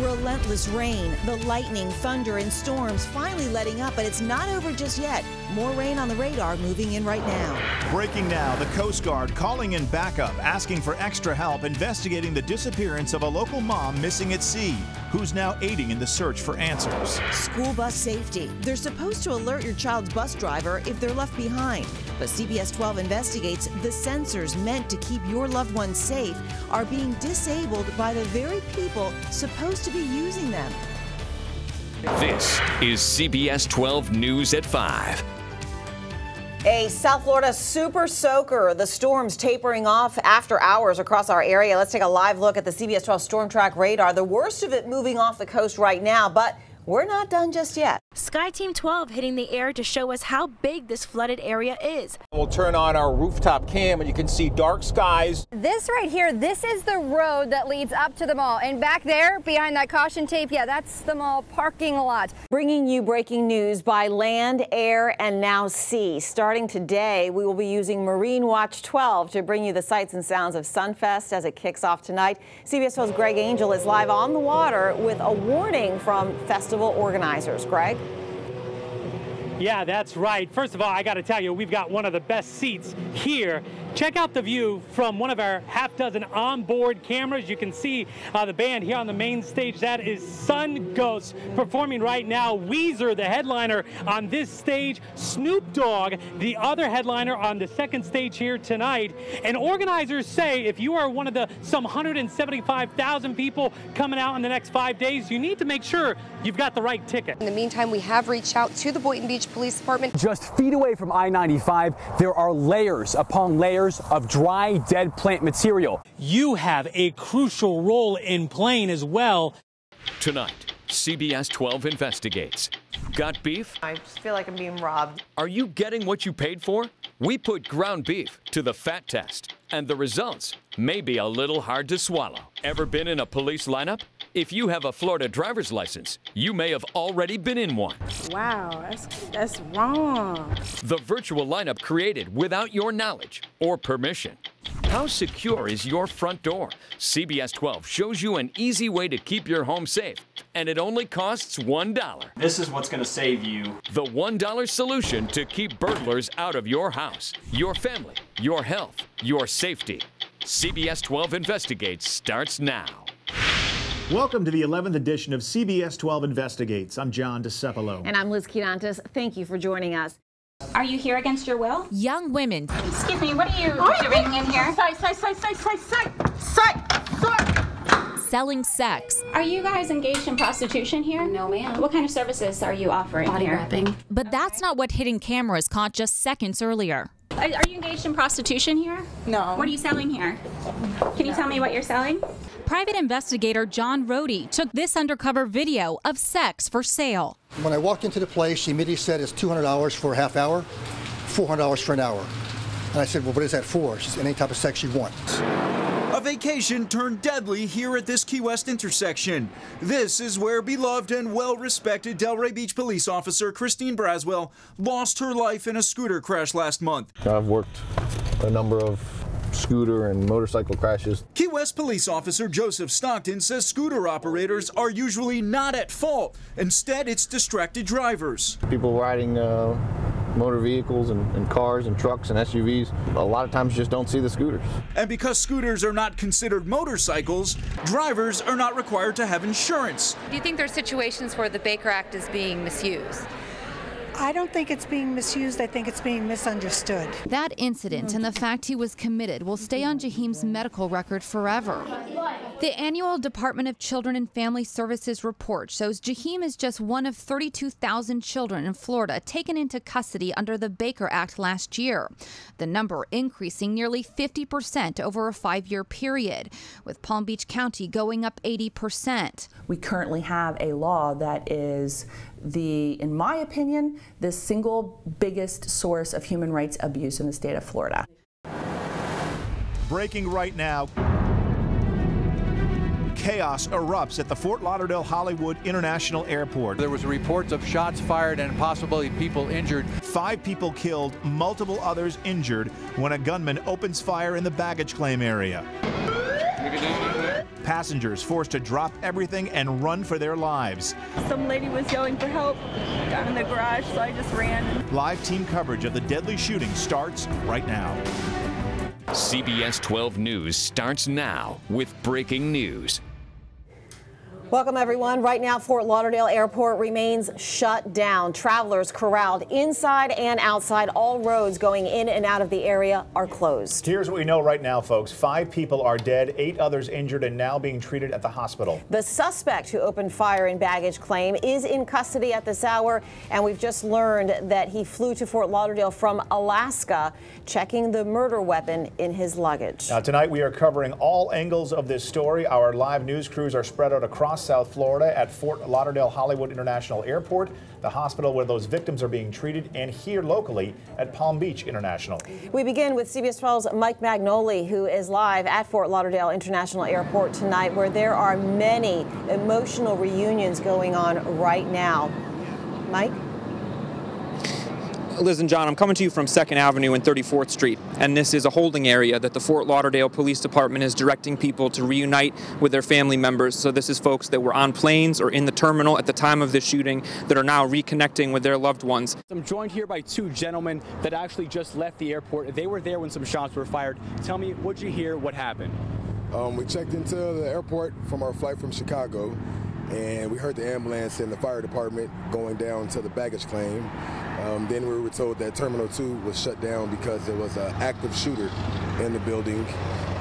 Relentless rain, the lightning, thunder, and storms finally letting up, but it's not over just yet. More rain on the radar moving in right now. Breaking now, the Coast Guard calling in backup, asking for extra help, investigating the disappearance of a local mom missing at sea, who's now aiding in the search for answers. School bus safety. They're supposed to alert your child's bus driver if they're left behind. But CBS 12 investigates the sensors meant to keep your loved ones safe are being disabled by the very people supposed to be using them. This is CBS 12 News at 5. A South Florida super soaker. The storm's tapering off after hours across our area. Let's take a live look at the CBS 12 storm track radar. The worst of it moving off the coast right now, but we're not done just yet. Sky Team 12 hitting the air to show us how big this flooded area is. We'll turn on our rooftop cam and you can see dark skies. This right here, this is the road that leads up to the mall. And back there behind that caution tape, yeah, that's the mall parking lot. Bringing you breaking news by land, air, and now sea. Starting today, we will be using Marine Watch 12 to bring you the sights and sounds of Sunfest as it kicks off tonight. CBS 12's Greg Angel is live on the water with a warning from festival organizers. Greg? Yeah, that's right. First of all, I got to tell you, we've got one of the best seats here. Check out the view from one of our half dozen onboard cameras. You can see the band here on the main stage. That is Sun Ghost performing right now. Weezer, the headliner on this stage. Snoop Dogg, the other headliner on the second stage here tonight. And organizers say if you are one of the some 175,000 people coming out in the next 5 days, you need to make sure you've got the right ticket. In the meantime, we have reached out to the Boynton Beach Police Department. Just feet away from I-95, there are layers upon layers of dry, dead plant material. You have a crucial role in playing as well. Tonight, CBS 12 investigates. Got beef? I just feel like I'm being robbed. Are you getting what you paid for? We put ground beef to the fat test, and the results may be a little hard to swallow. Ever been in a police lineup? If you have a Florida driver's license, you may have already been in one. Wow, that's wrong. The virtual lineup created without your knowledge or permission. How secure is your front door? CBS 12 shows you an easy way to keep your home safe, and it only costs $1. This is what's gonna save you. The $1 solution to keep burglars out of your house, your family, your health, your safety. CBS 12 Investigates starts now. Welcome to the 11th edition of CBS 12 Investigates. I'm John DeCepolo. And I'm Liz Quiñantes. Thank you for joining us. Are you here against your will? Young women. Excuse me, what are you doing in here? Selling sex. Are you guys engaged in prostitution here? No, ma'am. What kind of services are you offering here? Body wrapping. But that's not what hidden cameras caught just seconds earlier. Are you engaged in prostitution here? No. What are you selling here? Can you tell me what you're selling? Private investigator John Rohde took this undercover video of sex for sale. When I walked into the place, she immediately said it's $200 for a half hour, $400 for an hour. And I said, well, what is that for? She said, any type of sex you want. A vacation turned deadly here at this Key West intersection. This is where beloved and well-respected Delray Beach police officer Christine Braswell lost her life in a scooter crash last month. I've worked a number of scooter and motorcycle crashes. Key West police officer Joseph Stockton says scooter operators are usually not at fault. Instead, it's distracted drivers. People riding motor vehicles and cars and trucks and SUVs a lot of times just don't see the scooters. And because scooters are not considered motorcycles, drivers are not required to have insurance. Do you think there are situations where the Baker Act is being misused? I don't think it's being misused. I think it's being misunderstood. That incident and the fact he was committed will stay on Jaheem's medical record forever. The annual Department of Children and Family Services report shows Jaheem is just one of 32,000 children in Florida taken into custody under the Baker Act last year. The number increasing nearly 50% over a 5-year period, with Palm Beach County going up 80%. We currently have a law that is in my opinion, the single biggest source of human rights abuse in the state of Florida. Breaking right now. Chaos erupts at the Fort Lauderdale Hollywood International Airport. There was reports of shots fired and possibly people injured. 5 people killed, multiple others injured when a gunman opens fire in the baggage claim area. Passengers forced to drop everything and run for their lives. Some lady was yelling for help down in the garage, so I just ran. Live team coverage of the deadly shooting starts right now. CBS 12 News starts now with breaking news. Welcome, everyone. Right now, Fort Lauderdale Airport remains shut down. Travelers corralled inside and outside. All roads going in and out of the area are closed. Here's what we know right now, folks. 5 people are dead, 8 others injured, and now being treated at the hospital. The suspect who opened fire in baggage claim is in custody at this hour, and we've just learned that he flew to Fort Lauderdale from Alaska, checking the murder weapon in his luggage. Now, tonight, we are covering all angles of this story. Our live news crews are spread out across South Florida at Fort Lauderdale Hollywood International Airport, the hospital where those victims are being treated, and here locally at Palm Beach International. We begin with CBS 12's Mike Magnoli, who is live at Fort Lauderdale International Airport tonight, where there are many emotional reunions going on right now. Mike? Liz and John, I'm coming to you from 2nd Avenue and 34th Street, and this is a holding area that the Fort Lauderdale Police Department is directing people to reunite with their family members. So this is folks that were on planes or in the terminal at the time of the shooting that are now reconnecting with their loved ones. I'm joined here by 2 gentlemen that actually just left the airport. They were there when some shots were fired. Tell me, what'd you hear? What happened? We checked into the airport from our flight from Chicago, and we heard the ambulance and the fire department going down to the baggage claim. Then we were told that Terminal 2 was shut down because there was an active shooter in the building.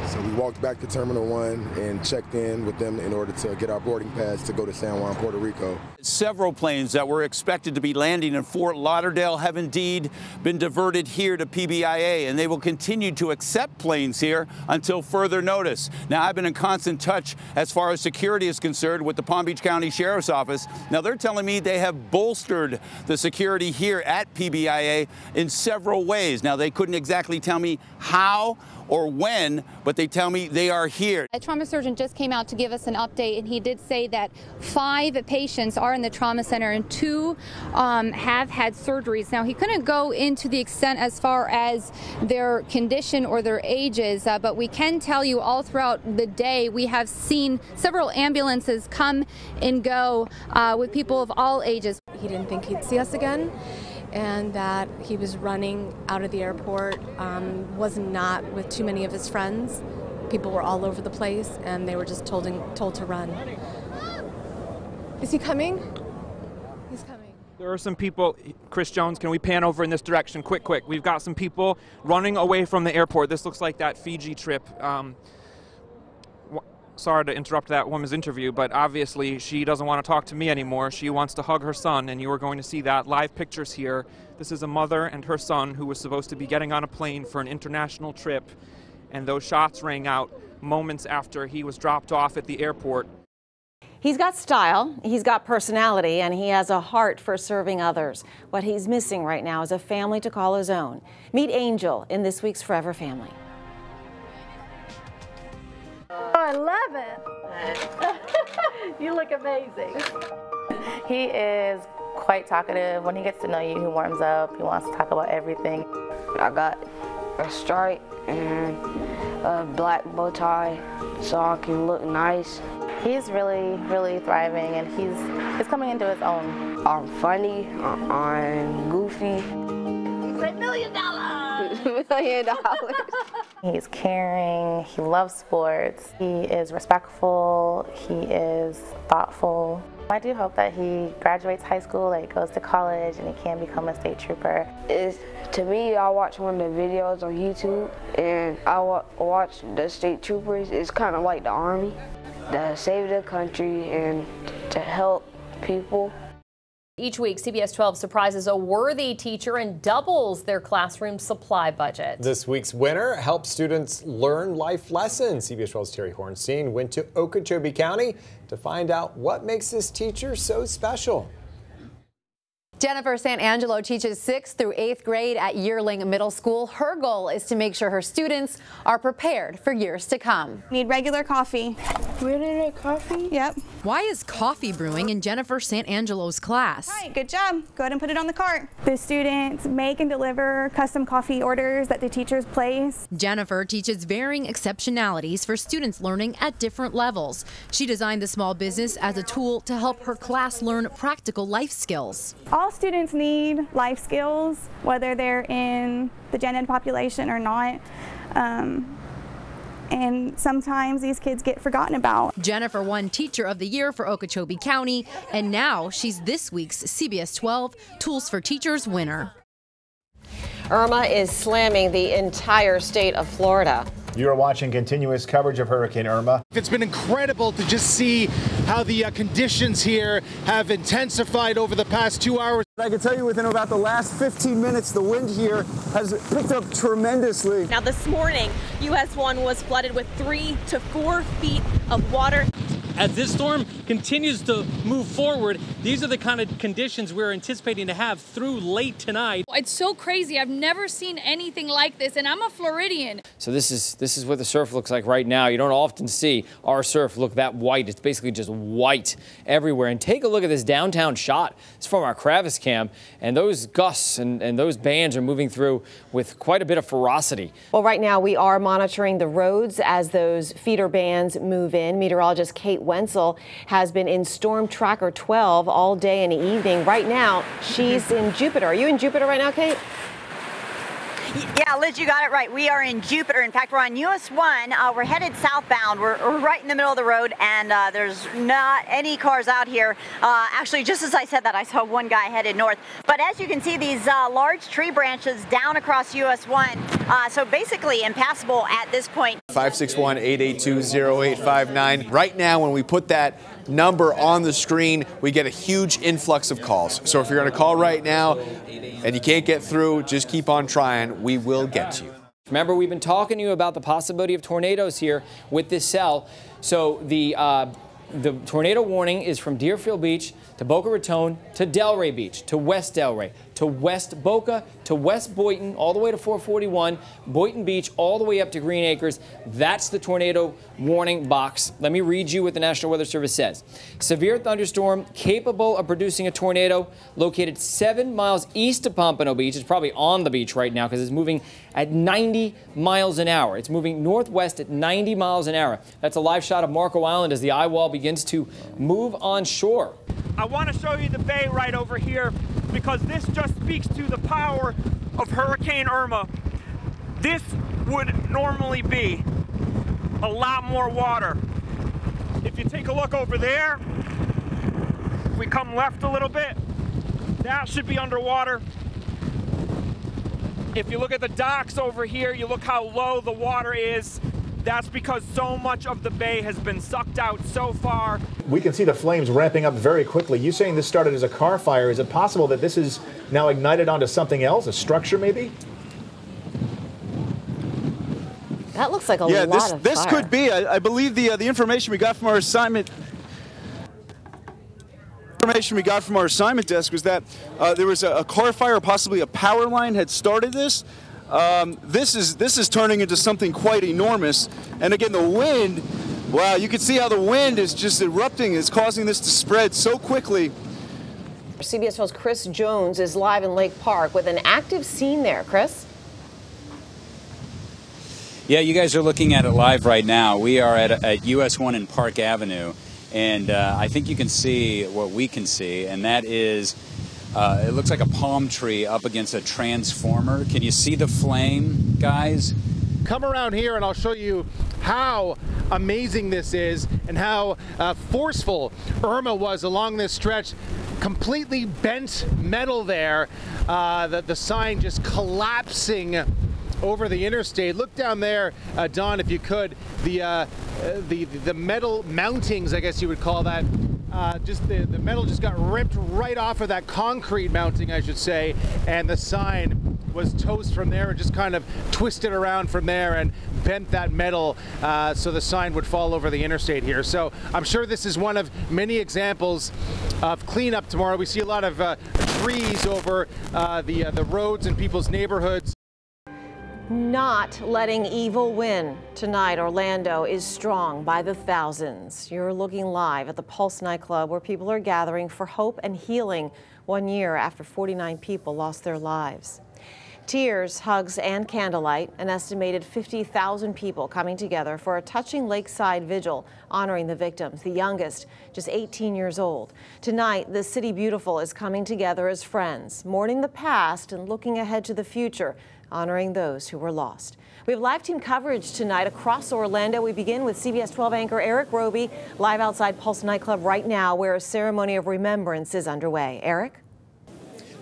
So we walked back to Terminal 1 and checked in with them in order to get our boarding pass to go to San Juan, Puerto Rico. Several planes that were expected to be landing in Fort Lauderdale have indeed been diverted here to PBIA, and they will continue to accept planes here until further notice. Now, I've been in constant touch as far as security is concerned with the Palm Beach County Sheriff's Office. Now, they're telling me they have bolstered the security here at PBIA in several ways. Now, they couldn't exactly tell me how or when, but they tell me they are here. A trauma surgeon just came out to give us an update, and he did say that 5 patients are in the trauma center and 2 have had surgeries. Now, he couldn't go into the extent as far as their condition or their ages, but we can tell you all throughout the day we have seen several ambulances come and go with people of all ages. He didn't think he'd see us again, and that he was running out of the airport, was not with too many of his friends. People were all over the place, and they were just told to run. Is he coming? He's coming. There are some people, Chris Jones, can we pan over in this direction? Quick, quick. We've got some people running away from the airport. This looks like that Fiji trip. Sorry to interrupt that woman's interview, but obviously she doesn't want to talk to me anymore. She wants to hug her son, and you are going to see that. Live pictures here. This is a mother and her son who was supposed to be getting on a plane for an international trip, and those shots rang out moments after he was dropped off at the airport. He's got style, he's got personality, and he has a heart for serving others. What he's missing right now is a family to call his own. Meet Angel in this week's Forever Family. I love it. You look amazing. He is quite talkative. When he gets to know you, he warms up. He wants to talk about everything. I got a stripe and a black bow tie so I can look nice. He's really, really thriving, and he's coming into his own. I'm funny. I'm goofy. He's $1 million. $1 million. He's caring, he loves sports, he is respectful, he is thoughtful. I do hope that he graduates high school, like goes to college, and he can become a state trooper. To me, I watch one of the videos on YouTube, and I watch the state troopers. It's kind of like the Army, to save the country and to help people. Each week, CBS 12 surprises a worthy teacher and doubles their classroom supply budget. This week's winner helps students learn life lessons. CBS 12's Terry Hornstein went to Okeechobee County to find out what makes this teacher so special. Jennifer Santangelo teaches 6th through 8th grade at Yearling Middle School. Her goal is to make sure her students are prepared for years to come. Need regular coffee. Regular coffee? Yep. Why is coffee brewing in Jennifer Santangelo's class? All right, good job. Go ahead and put it on the cart. The students make and deliver custom coffee orders that the teachers place. Jennifer teaches varying exceptionalities for students learning at different levels. She designed the small business as a tool to help her class learn practical life skills. All students need life skills, whether they're in the gen ed population or not. And sometimes these kids get forgotten about. Jennifer won Teacher of the Year for Okeechobee County, and now she's this week's CBS 12 Tools for Teachers winner. Irma is slamming the entire state of Florida. You're watching continuous coverage of Hurricane Irma. It's been incredible to just see how the conditions here have intensified over the past 2 hours. I can tell you within about the last 15 minutes, the wind here has picked up tremendously. Now this morning, US 1 was flooded with 3 to 4 feet of water. As this storm continues to move forward, these are the kind of conditions we're anticipating to have through late tonight. It's so crazy. I've never seen anything like this, and I'm a Floridian. So this is what the surf looks like right now. You don't often see our surf look that white. It's basically just white everywhere. And take a look at this downtown shot. It's from our Kravis cam, and those gusts and those bands are moving through with quite a bit of ferocity. Well, right now we are monitoring the roads as those feeder bands move in. Meteorologist Kate Wenzel has been in Storm Tracker 12 all day and evening. Right now, she's in Jupiter. Are you in Jupiter right now, Kate? Yeah, Liz, you got it right. We are in Jupiter. In fact, we're on US 1. We're headed southbound. We're right in the middle of the road, and there's not any cars out here. Actually, just as I said that, I saw one guy headed north. But as you can see, these large tree branches down across US 1, so basically impassable at this point. 561-882-0859. Right now, when we put that number on the screen, we get a huge influx of calls. So if you're going to call right now and you can't get through, just keep on trying. We will get you. Remember, we've been talking to you about the possibility of tornadoes here with this cell. So the tornado warning is from Deerfield Beach to Boca Raton to Delray Beach to West Delray to West Boca to West Boynton, all the way to 441, Boynton Beach, all the way up to Green Acres. That's the tornado warning box. Let me read you what the National Weather Service says. Severe thunderstorm capable of producing a tornado located 7 miles east of Pompano Beach. It's probably on the beach right now because it's moving at 90 miles an hour. It's moving northwest at 90 miles an hour. That's a live shot of Marco Island as the eye wall begins to move on shore. I want to show you the bay right over here, because this just speaks to the power of Hurricane Irma. This would normally be a lot more water. If you take a look over there, if we come left a little bit, that should be underwater. If you look at the docks over here, you look how low the water is. That's because so much of the bay has been sucked out so far. We can see the flames ramping up very quickly. You saying this started as a car fire. Is it possible that this is now ignited onto something else, a structure maybe? That looks like a lot of fire. Yeah, this could be. I believe the information we got from our assignment desk was that there was a car fire, possibly a power line had started this. This is turning into something quite enormous. And again, the wind, wow, you can see how the wind is just erupting. It's causing this to spread so quickly. CBS 12's Chris Jones is live in Lake Park with an active scene there. Chris? Yeah, you guys are looking at it live right now. We are at US 1 and Park Avenue. And I think you can see what we can see, and that is it looks like a palm tree up against a transformer. Can you see the flame, guys? Come around here and I'll show you how amazing this is and how forceful Irma was along this stretch. Completely bent metal there, the sign just collapsing over the interstate. Look down there, Don, if you could, the metal mountings, I guess you would call that. Just the metal just got ripped right off of that concrete mounting, I should say, and the sign was toast from there and just kind of twisted around from there and bent that metal so the sign would fall over the interstate here. So I'm sure this is one of many examples of cleanup tomorrow. We see a lot of trees over the roads and people's neighborhoods. Not letting evil win. Tonight, Orlando is strong by the thousands. You're looking live at the Pulse nightclub, where people are gathering for hope and healing 1 year after 49 people lost their lives. Tears, hugs, and candlelight, an estimated 50,000 people coming together for a touching lakeside vigil honoring the victims, the youngest, just 18 years old. Tonight, the City Beautiful is coming together as friends, mourning the past and looking ahead to the future, honoring those who were lost. We have live team coverage tonight across Orlando. We begin with CBS 12 anchor Eric Roby, live outside Pulse nightclub right now, where a ceremony of remembrance is underway. Eric?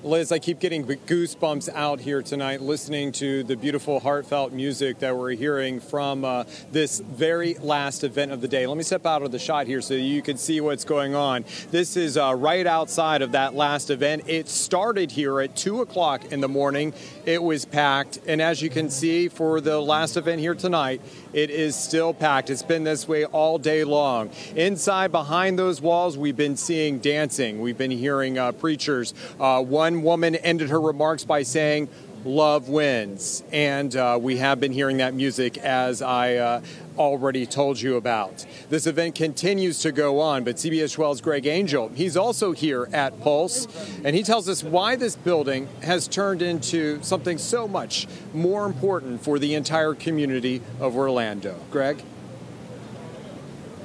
Liz, I keep getting goosebumps out here tonight listening to the beautiful, heartfelt music that we're hearing from this very last event of the day. Let me step out of the shot here so you can see what's going on. This is right outside of that last event. It started here at 2 o'clock in the morning. It was packed, and as you can see for the last event here tonight, it is still packed. It's been this way all day long. Inside, behind those walls, we've been seeing dancing. We've been hearing preachers. One woman ended her remarks by saying, "Love wins," and we have been hearing that music, as I already told you about. This event continues to go on, but CBS 12's Greg Angel, he's also here at Pulse, and he tells us why this building has turned into something so much more important for the entire community of Orlando. Greg?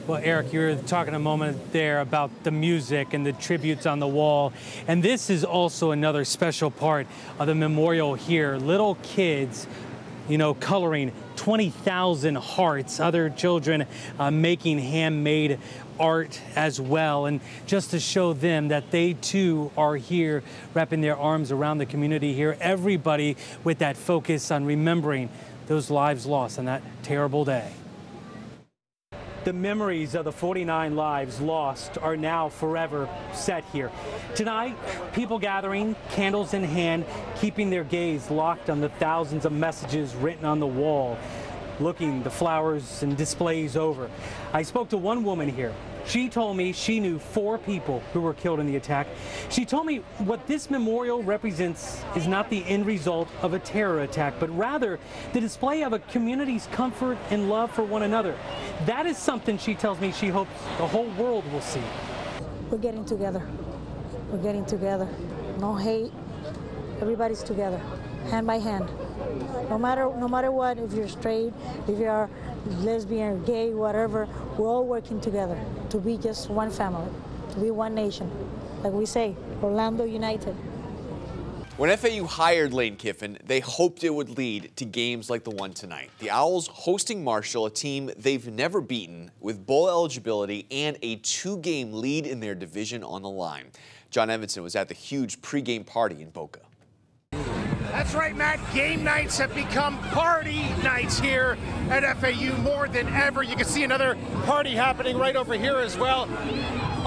Well, Eric, you were talking a moment there about the music and the tributes on the wall. And this is also another special part of the memorial here. Little kids, you know, coloring 20,000 hearts, other children making handmade art as well. And just to show them that they too are here, wrapping their arms around the community here. Everybody with that focus on remembering those lives lost on that terrible day. The memories of the 49 lives lost are now forever set here. Tonight, people gathering, candles in hand, keeping their gaze locked on the thousands of messages written on the wall, looking the flowers and displays over. I spoke to one woman here. She told me she knew 4 people who were killed in the attack. She told me what this memorial represents is not the end result of a terror attack, but rather the display of a community's comfort and love for one another. That is something she tells me she hopes the whole world will see. We're getting together. We're getting together. No hate. Everybody's together, hand by hand. No matter what, if you're straight, if you're lesbian, gay, whatever, we're all working together to be just one family, to be one nation. Like we say, Orlando United. When FAU hired Lane Kiffin, they hoped it would lead to games like the one tonight. The Owls hosting Marshall, a team they've never beaten, with bowl eligibility and a 2-game lead in their division on the line. John Evanson was at the huge pregame party in Boca. That's right, Matt. Game nights have become party nights here at FAU more than ever. You can see another party happening right over here as well.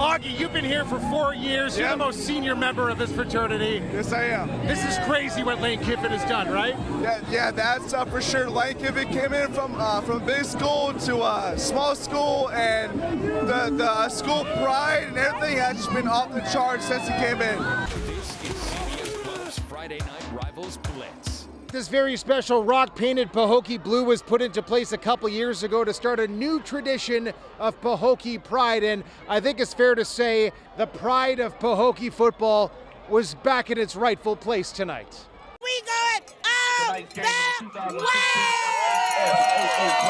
Augie, you've been here for 4 years. Yep. You're the most senior member of this fraternity. Yes, I am. This is crazy what Lane Kiffin has done, right? Yeah, that's for sure. Lane Kiffin came in from big school to small school, and the school pride and everything has just been off the charts since he came in. Friday night rivals blitz. This very special rock-painted Pahokee blue was put into place a couple years ago to start a new tradition of Pahokee pride, and I think it's fair to say the pride of Pahokee football was back in its rightful place tonight. We got the way!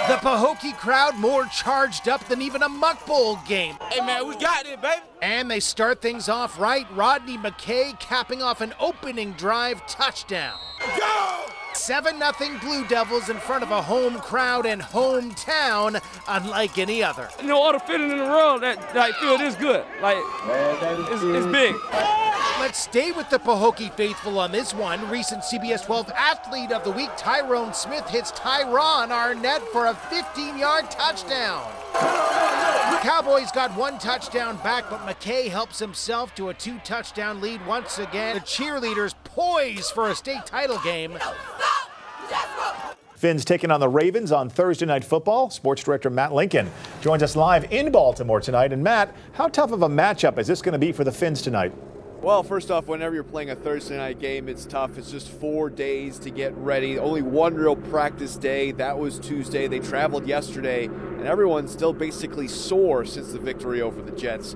The Pahokee crowd more charged up than even a Muck Bowl game. Hey man, we got it, baby. And they start things off right. Rodney McKay capping off an opening drive touchdown. Go! 7-0 Blue Devils in front of a home crowd and hometown unlike any other. No other feeling in the world that like feel this good. Like, it's big. Let's stay with the Pahokee faithful on this one. Recent CBS 12 Athlete of the Week, Tyrone Smith, hits Tyron Arnett for a 15-yard touchdown. Cowboys got 1 touchdown back, but McKay helps himself to a 2-touchdown lead once again. The cheerleaders poised for a state title game. Finns taking on the Ravens on Thursday Night Football. Sports director Matt Lincoln joins us live in Baltimore tonight. And Matt, how tough of a matchup is this going to be for the Finns tonight? Well, first off, whenever you're playing a Thursday night game, it's tough. It's just 4 days to get ready. Only one real practice day. That was Tuesday. They traveled yesterday, and everyone's still basically sore since the victory over the Jets.